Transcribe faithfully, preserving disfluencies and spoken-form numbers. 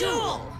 Duel!